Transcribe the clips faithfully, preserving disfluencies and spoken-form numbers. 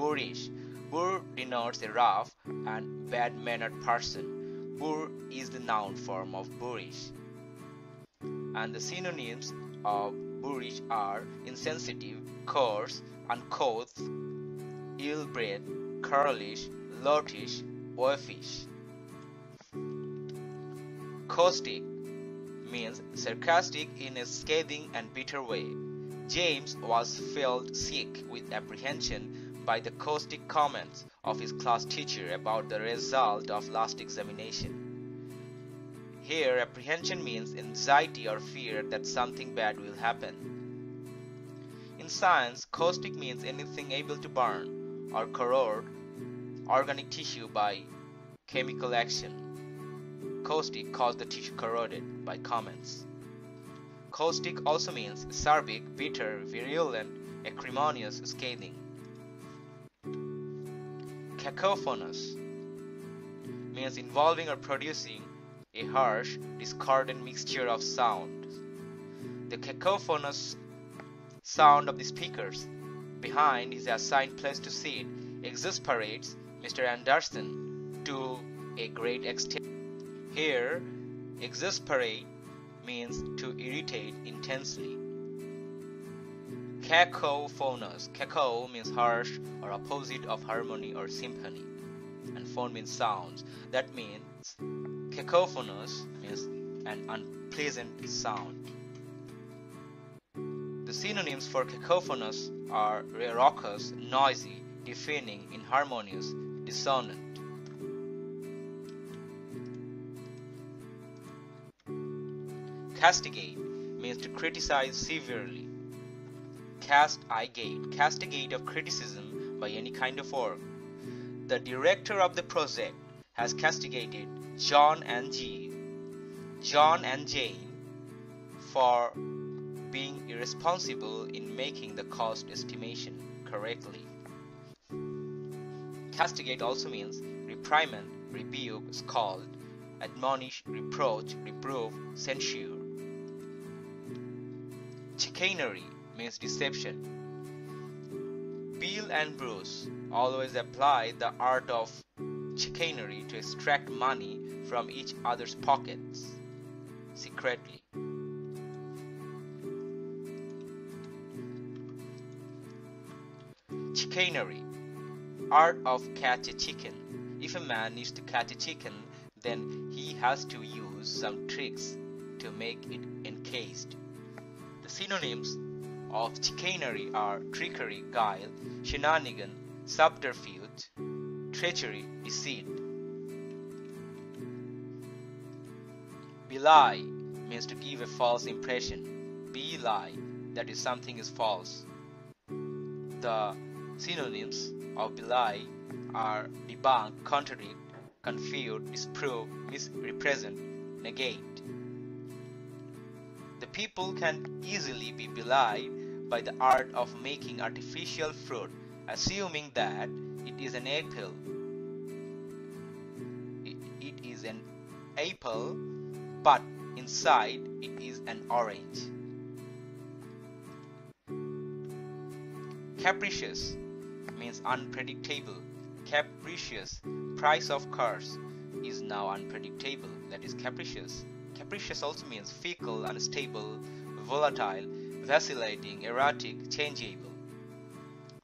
boorish. Boor denotes a rough and bad-mannered person. Boor is the noun form of boorish. And the synonyms of boorish are insensitive, coarse, uncouth, ill-bred, churlish, loutish, wolfish. Caustic means sarcastic in a scathing and bitter way. James was felt sick with apprehension by the caustic comments of his class teacher about the result of last examination. Here, apprehension means anxiety or fear that something bad will happen. In science, caustic means anything able to burn or corrode organic tissue by chemical action. Caustic caused the tissue corroded by comments. Caustic also means acerbic, bitter, virulent, acrimonious, scathing. Cacophonous means involving or producing a harsh, discordant mixture of sound. The cacophonous sound of the speakers behind his assigned place to sit exasperates Mister Anderson to a great extent. Here, exasperate means to irritate intensely. Cacophonous. Caco means harsh or opposite of harmony or symphony, and phone means sounds. That means cacophonous means an unpleasant sound. The synonyms for cacophonous are raucous, noisy, deafening, inharmonious, dissonant. Castigate means to criticize severely. Castigate. Castigate of criticism by any kind of work. The director of the project has castigated John and G. John and Jane for being irresponsible in making the cost estimation correctly. Castigate also means reprimand, rebuke, scold, admonish, reproach, reprove, censure. Chicanery means deception. Bill and Bruce always apply the art of chicanery to extract money from each other's pockets secretly. Chicanery, art of catch a chicken. If a man needs to catch a chicken, then he has to use some tricks to make it encased. Synonyms of chicanery are trickery, guile, shenanigan, subterfuge, treachery, deceit. Belie means to give a false impression. Belie, that is, something is false. The synonyms of belie are debunk, contradict, confute, disprove, misrepresent, negate. The people can easily be belied by the art of making artificial fruit, assuming that it is an apple. It, it is an apple, but inside it is an orange. Capricious means unpredictable. Capricious, price of cars is now unpredictable, that is capricious. Capricious also means fickle, unstable, volatile, vacillating, erratic, changeable.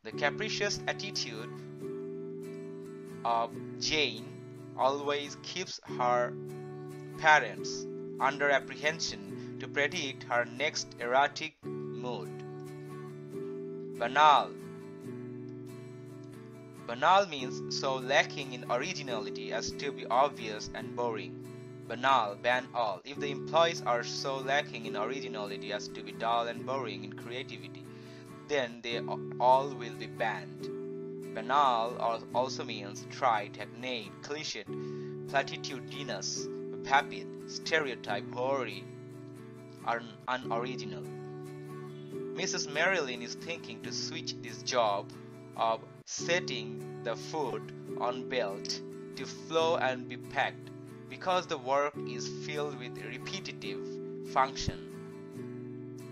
The capricious attitude of Jane always keeps her parents under apprehension to predict her next erratic mood. Banal. Banal means so lacking in originality as to be obvious and boring. Banal, ban all. If the employees are so lacking in originality as to be dull and boring in creativity, then they all will be banned. Banal also means trite, hackneyed, cliched, platitudinous, vapid, stereotype, hoary, or unoriginal. Missus Marilyn is thinking to switch this job of setting the food on belt to flow and be packed, because the work is filled with repetitive function,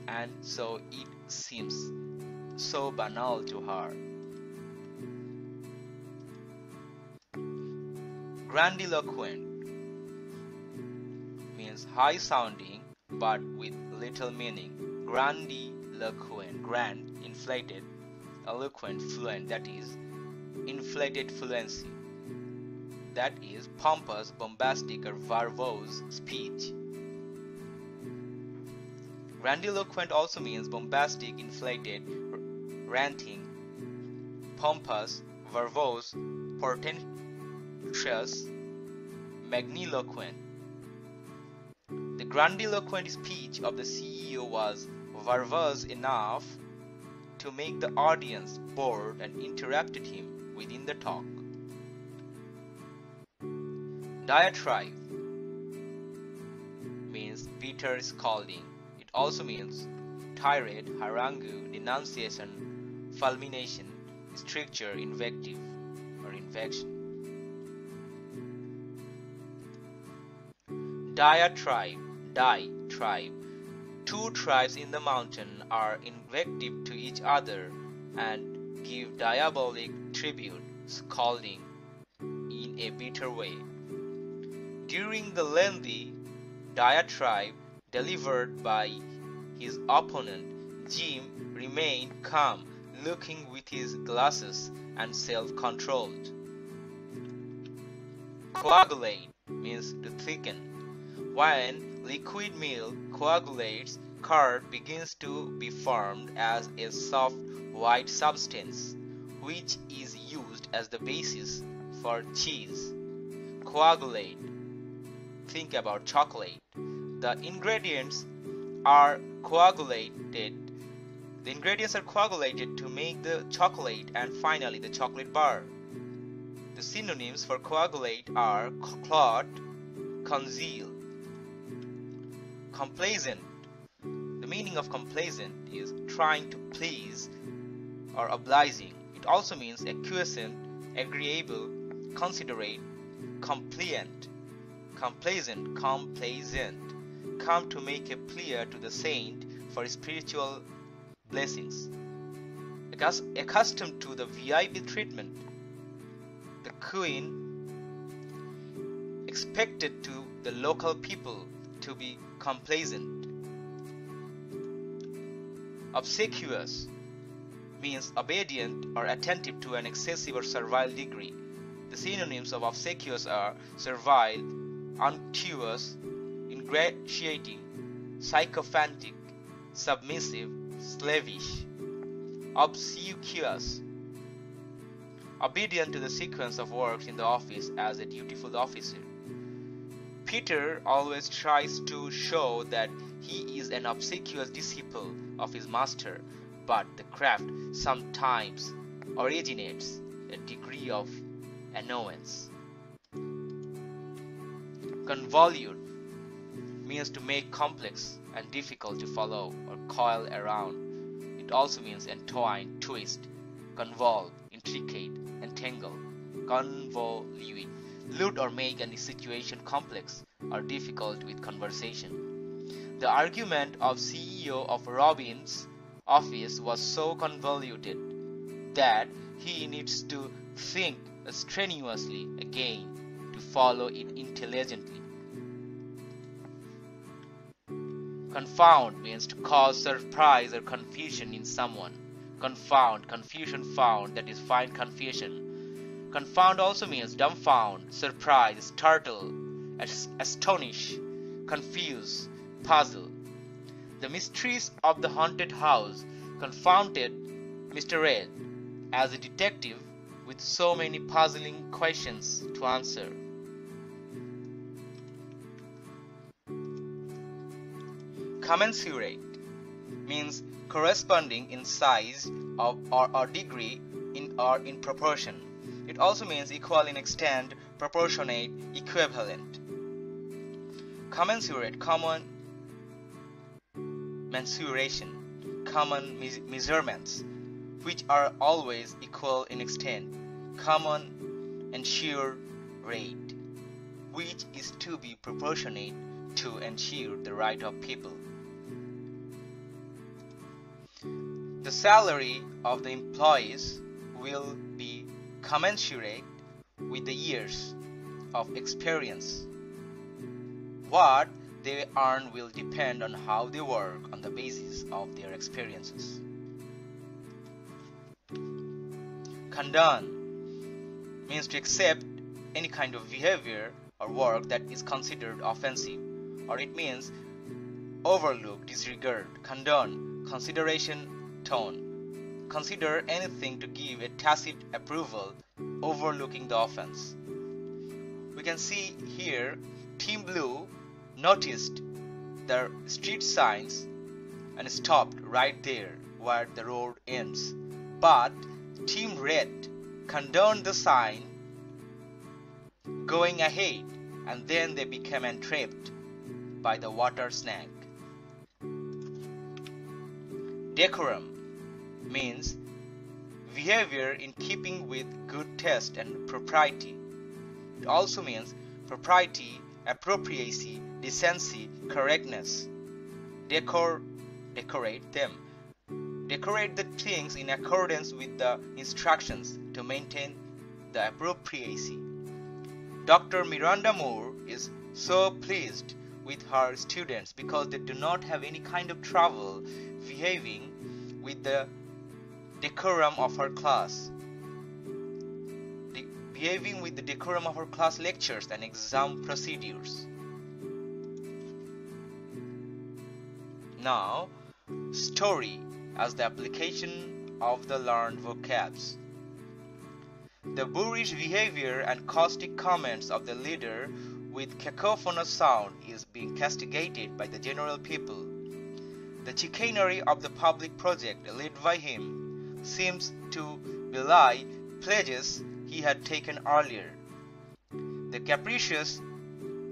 and so it seems so banal to her. Grandiloquent means high sounding but with little meaning. Grandiloquent, grand, inflated, eloquent, fluent, that is inflated fluency, that is pompous, bombastic or verbose speech. Grandiloquent also means bombastic, inflated, ranting, pompous, verbose, portentous, magniloquent. The grandiloquent speech of the C E O was verbose enough to make the audience bored and interrupted him within the talk. Diatribe means bitter scolding. It also means tirade, harangue, denunciation, fulmination, stricture, invective, or invection. Diatribe, die, tribe. Two tribes in the mountain are invective to each other and give diabolic tribute, scolding, in a bitter way. During the lengthy diatribe delivered by his opponent, Jim remained calm, looking with his glasses and self-controlled. Coagulate means to thicken. When liquid milk coagulates, curd begins to be formed as a soft white substance, which is used as the basis for cheese. Coagulate. Think about chocolate. The ingredients are coagulated. The ingredients are coagulated to make the chocolate and finally the chocolate bar. The synonyms for coagulate are clot, congeal. Complacent. The meaning of complacent is trying to please or obliging. It also means acquiescent, agreeable, considerate, compliant. Complacent, complacent. Come to make a plea to the saint for spiritual blessings. Accustomed to the V I P treatment, the queen expected to the local people to be complacent. Obsequious means obedient or attentive to an excessive or servile degree. The synonyms of obsequious are servile, unctuous, ingratiating, sycophantic, submissive, slavish. Obsequious, obedient to the sequence of works in the office as a dutiful officer. Peter always tries to show that he is an obsequious disciple of his master, but the craft sometimes originates a degree of annoyance. Convolute means to make complex and difficult to follow or coil around. It also means entwine, twist, convolve, intricate, entangle. Convolute, loot or make any situation complex or difficult with conversation. The argument of C E O of Robin's office was so convoluted that he needs to think strenuously again to follow it intelligently. Confound means to cause surprise or confusion in someone. Confound, confusion found, that is find confusion. Confound also means dumbfound, surprise, startle, astonish, confuse, puzzle. The mysteries of the haunted house confounded Mister Red as a detective with so many puzzling questions to answer. Commensurate means corresponding in size of or, or degree in or in proportion. It also means equal in extent, proportionate, equivalent. Commensurate, common mensuration, common measurements, which are always equal in extent. Common and sheer rate, which is to be proportionate to ensure the right of people. The salary of the employees will be commensurate with the years of experience. What they earn will depend on how they work on the basis of their experiences. Condone means to accept any kind of behavior or work that is considered offensive, or it means overlook, disregard. Condone, consideration, tone. Consider anything to give a tacit approval, overlooking the offense. We can see here Team Blue noticed the street signs and stopped right there where the road ends, but Team Red condoned the sign going ahead, and then they became entrapped by the water snake. Decorum means behavior in keeping with good taste and propriety. It also means propriety, appropriacy, decency, correctness. Decor, decorate them. Decorate the things in accordance with the instructions to maintain the appropriacy. Doctor Miranda Moore is so pleased with her students because they do not have any kind of trouble behaving with the decorum of her class. Behaving with the decorum of our class lectures and exam procedures. Now, story as the application of the learned vocabs. The boorish behavior and caustic comments of the leader with cacophonous sound is being castigated by the general people. The chicanery of the public project led by him seems to belie pledges he had taken earlier. The capricious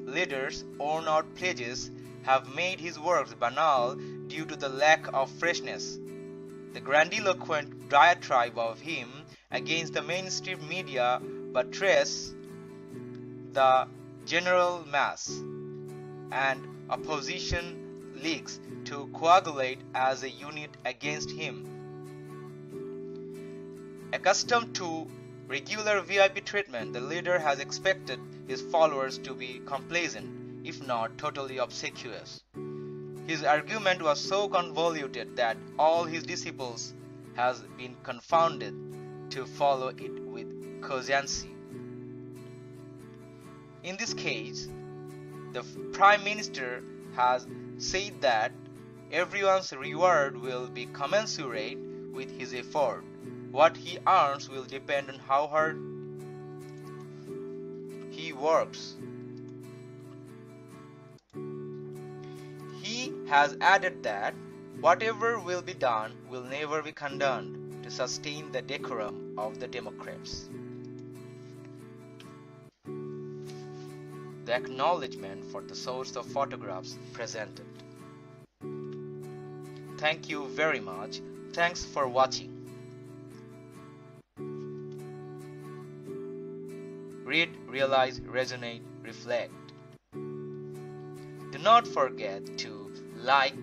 leader's worn-out pledges have made his works banal due to the lack of freshness. The grandiloquent diatribe of him against the mainstream media betrays the general mass, and opposition leagues to coagulate as a unit against him. Accustomed to regular V I P treatment, the leader has expected his followers to be complacent, if not totally obsequious. His argument was so convoluted that all his disciples has been confounded to follow it with cogency. In this case, the Prime Minister has said that everyone's reward will be commensurate with his effort. What he earns will depend on how hard he works. He has added that whatever will be done will never be condoned to sustain the decorum of the Democrats. The acknowledgement for the source of photographs presented. Thank you very much. Thanks for watching. Read, realize, resonate, reflect. Do not forget to like,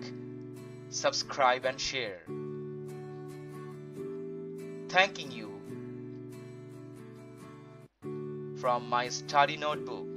subscribe and share. Thanking you from my study notebook.